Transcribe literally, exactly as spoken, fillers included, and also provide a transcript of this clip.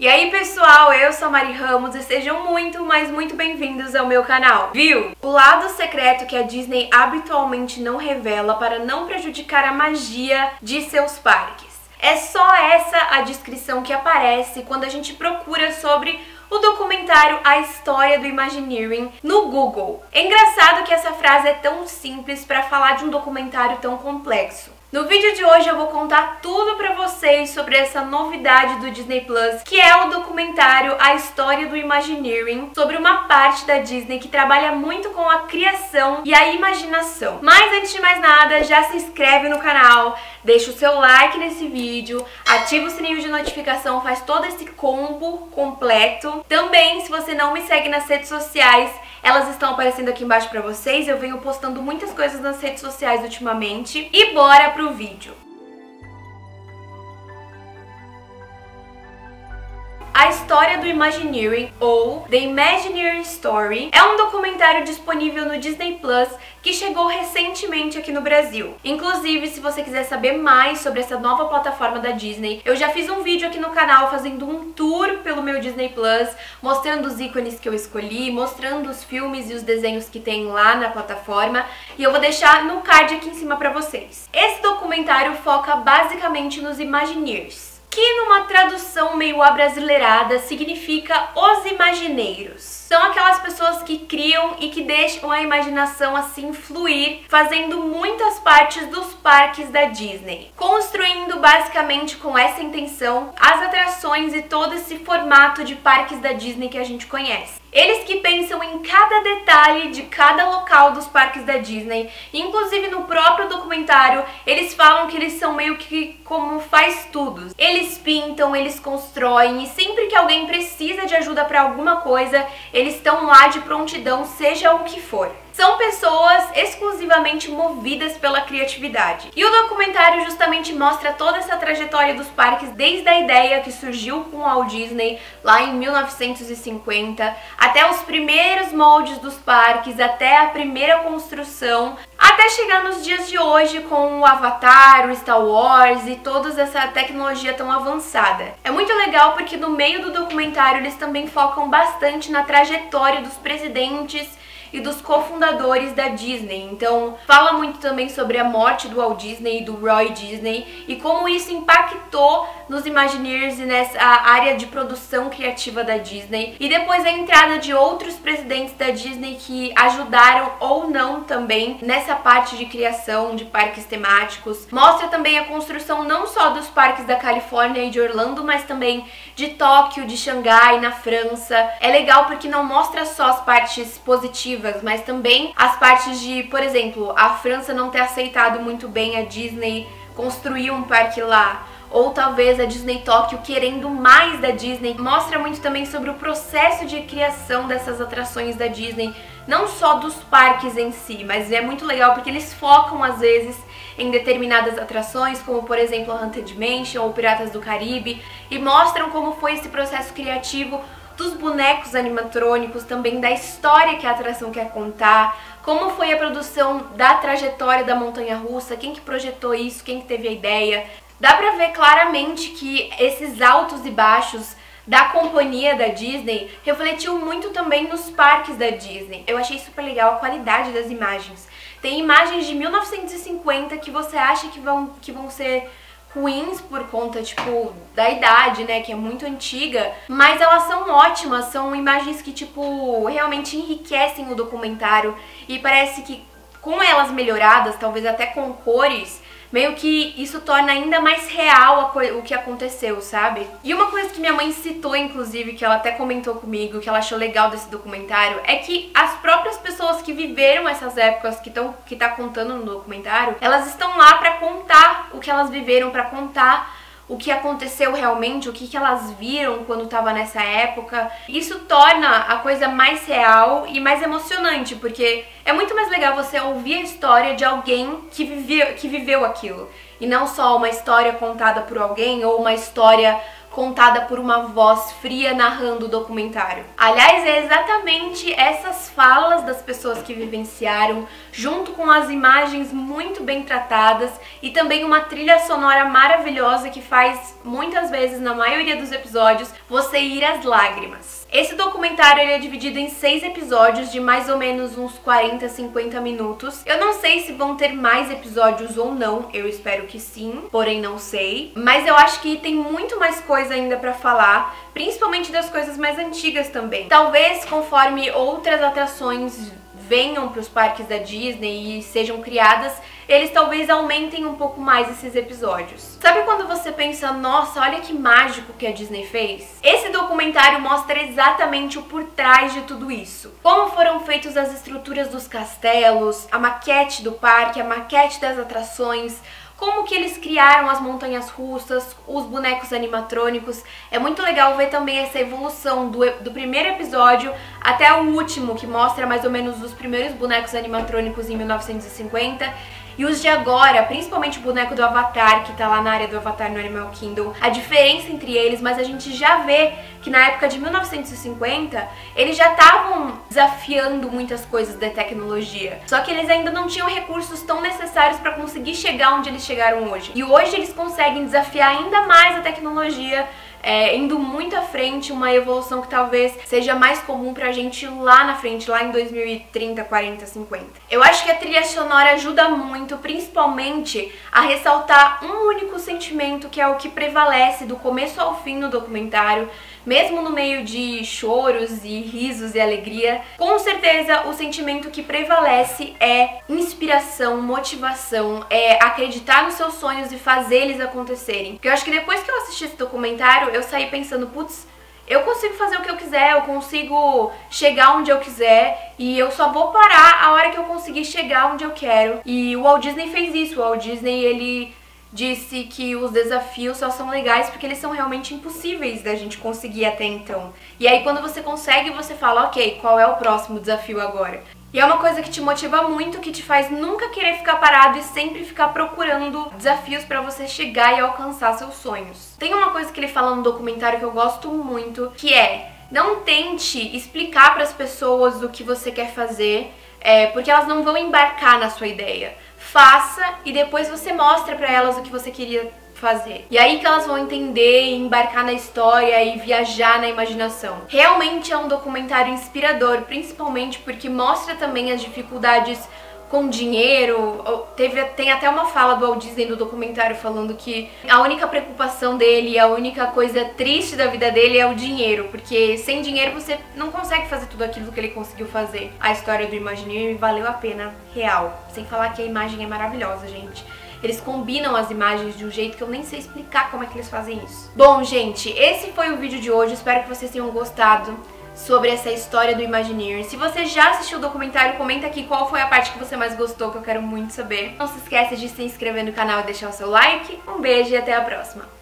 E aí pessoal, eu sou a Mari Ramos e sejam muito, mas muito bem-vindos ao meu canal, viu? O lado secreto que a Disney habitualmente não revela para não prejudicar a magia de seus parques. É só essa a descrição que aparece quando a gente procura sobre o documentário A História do Imagineering no Google. É engraçado que essa frase é tão simples para falar de um documentário tão complexo. No vídeo de hoje eu vou contar tudo pra vocês sobre essa novidade do Disney Plus, que é o documentário A História do Imagineering, sobre uma parte da Disney que trabalha muito com a criação e a imaginação. Mas antes de mais nada, já se inscreve no canal, deixa o seu like nesse vídeo, ativa o sininho de notificação, faz todo esse combo completo. Também, se você não me segue nas redes sociais, elas estão aparecendo aqui embaixo pra vocês. Eu venho postando muitas coisas nas redes sociais ultimamente. E bora pro vídeo! A História do Imagineering, ou The Imagineering Story, é um documentário disponível no Disney Plus que chegou recentemente aqui no Brasil. Inclusive, se você quiser saber mais sobre essa nova plataforma da Disney, eu já fiz um vídeo aqui no canal fazendo um tour pelo meu Disney Plus, mostrando os ícones que eu escolhi, mostrando os filmes e os desenhos que tem lá na plataforma, e eu vou deixar no card aqui em cima pra vocês. Esse documentário foca basicamente nos Imagineers, que numa tradução meio abrasileirada significa os imagineiros. São aquelas pessoas que criam e que deixam a imaginação assim fluir, fazendo muitas partes dos parques da Disney, construindo basicamente com essa intenção as atrações e todo esse formato de parques da Disney que a gente conhece. Eles que pensam em cada detalhe de cada local dos parques da Disney. Inclusive no próprio documentário, eles falam que eles são meio que como faz-tudos. Eles pintam, eles constroem, e sempre que alguém precisa de ajuda para alguma coisa, eles estão lá de prontidão, seja o que for. São pessoas exclusivamente movidas pela criatividade. E o documentário justamente mostra toda essa trajetória dos parques, desde a ideia que surgiu com o Walt Disney lá em mil novecentos e cinquenta, até os primeiros moldes dos parques, até a primeira construção, até chegar nos dias de hoje com o Avatar, o Star Wars e toda essa tecnologia tão avançada. É muito legal porque no meio do documentário eles também focam bastante na trajetória dos presidentes e dos cofundadores da Disney. Então, fala muito também sobre a morte do Walt Disney e do Roy Disney e como isso impactou nos Imagineers e nessa área de produção criativa da Disney. E depois a entrada de outros presidentes da Disney que ajudaram ou não também nessa parte de criação de parques temáticos. Mostra também a construção não só dos parques da Califórnia e de Orlando, mas também de Tóquio, de Xangai, na França. É legal porque não mostra só as partes positivas, mas também as partes de, por exemplo, a França não ter aceitado muito bem a Disney construir um parque lá, ou talvez a Disney Tóquio querendo mais da Disney. Mostra muito também sobre o processo de criação dessas atrações da Disney, não só dos parques em si, mas é muito legal porque eles focam às vezes em determinadas atrações, como por exemplo a Haunted Mansion ou Piratas do Caribe, e mostram como foi esse processo criativo dos bonecos animatrônicos, também da história que a atração quer contar, como foi a produção da trajetória da montanha-russa, quem que projetou isso, quem que teve a ideia. Dá pra ver claramente que esses altos e baixos da companhia da Disney refletiu muito também nos parques da Disney. Eu achei super legal a qualidade das imagens. Tem imagens de mil novecentos e cinquenta que você acha que vão, que vão ser ruins por conta, tipo, da idade, né, que é muito antiga, mas elas são ótimas, são imagens que, tipo, realmente enriquecem o documentário e parece que com elas melhoradas, talvez até com cores, meio que isso torna ainda mais real o que aconteceu, sabe? E uma coisa que minha mãe citou, inclusive, que ela até comentou comigo, que ela achou legal desse documentário, é que as próprias pessoas que viveram essas épocas que estão que tá contando no documentário, elas estão lá pra contar o que elas viveram, pra contar o que aconteceu realmente, o que, que elas viram quando estava nessa época. Isso torna a coisa mais real e mais emocionante, porque é muito mais legal você ouvir a história de alguém que viveu, que viveu aquilo, e não só uma história contada por alguém ou uma história contada por uma voz fria narrando o documentário. Aliás, é exatamente essas falas das pessoas que vivenciaram, junto com as imagens muito bem tratadas e também uma trilha sonora maravilhosa que faz, muitas vezes, na maioria dos episódios, você ir às lágrimas. Esse documentário ele é dividido em seis episódios de mais ou menos uns quarenta, cinquenta minutos. Eu não sei se vão ter mais episódios ou não, eu espero que sim, porém não sei. Mas eu acho que tem muito mais coisa ainda pra falar, principalmente das coisas mais antigas também. Talvez conforme outras atrações venham para os parques da Disney e sejam criadas, eles talvez aumentem um pouco mais esses episódios. Sabe quando você pensa, nossa, olha que mágico que a Disney fez? Esse documentário mostra exatamente o por trás de tudo isso. Como foram feitas as estruturas dos castelos, a maquete do parque, a maquete das atrações, como que eles criaram as montanhas russas, os bonecos animatrônicos. É muito legal ver também essa evolução do, do primeiro episódio até o último, que mostra mais ou menos os primeiros bonecos animatrônicos em mil novecentos e cinquenta e os de agora, principalmente o boneco do Avatar, que tá lá na área do Avatar no Animal Kingdom, a diferença entre eles, mas a gente já vê que na época de mil novecentos e cinquenta eles já estavam desafiando muitas coisas da tecnologia, só que eles ainda não tinham recursos tão necessários para conseguir chegar onde eles chegaram hoje. E hoje eles conseguem desafiar ainda mais a tecnologia, é, indo muito à frente, uma evolução que talvez seja mais comum pra gente lá na frente, lá em dois mil e trinta, quarenta, cinquenta. Eu acho que a trilha sonora ajuda muito, principalmente a ressaltar um único sentimento, que é o que prevalece do começo ao fim no documentário, mesmo no meio de choros e risos e alegria. Com certeza o sentimento que prevalece é inspiração, motivação, é acreditar nos seus sonhos e fazer eles acontecerem. Porque eu acho que depois que eu assisti esse documentário, eu saí pensando, putz, eu consigo fazer o que eu quiser, eu consigo chegar onde eu quiser e eu só vou parar a hora que eu conseguir chegar onde eu quero. E o Walt Disney fez isso. O Walt Disney, ele disse que os desafios só são legais porque eles são realmente impossíveis da gente conseguir até então. E aí quando você consegue, você fala, ok, qual é o próximo desafio agora? E é uma coisa que te motiva muito, que te faz nunca querer ficar parado e sempre ficar procurando desafios pra você chegar e alcançar seus sonhos. Tem uma coisa que ele fala no documentário que eu gosto muito, que é: não tente explicar pras pessoas o que você quer fazer, é, porque elas não vão embarcar na sua ideia. Faça e depois você mostra pra elas o que você queria fazer. E aí que elas vão entender e embarcar na história e viajar na imaginação. Realmente é um documentário inspirador, principalmente porque mostra também as dificuldades com dinheiro. Teve, tem até uma fala do Walt Disney no documentário falando que a única preocupação dele, a única coisa triste da vida dele é o dinheiro, porque sem dinheiro você não consegue fazer tudo aquilo que ele conseguiu fazer. A história do Imagineering valeu a pena, real. Sem falar que a imagem é maravilhosa, gente. Eles combinam as imagens de um jeito que eu nem sei explicar como é que eles fazem isso. Bom, gente, esse foi o vídeo de hoje. Espero que vocês tenham gostado sobre essa história do Imagineering. Se você já assistiu o documentário, comenta aqui qual foi a parte que você mais gostou, que eu quero muito saber. Não se esqueça de se inscrever no canal e deixar o seu like. Um beijo e até a próxima!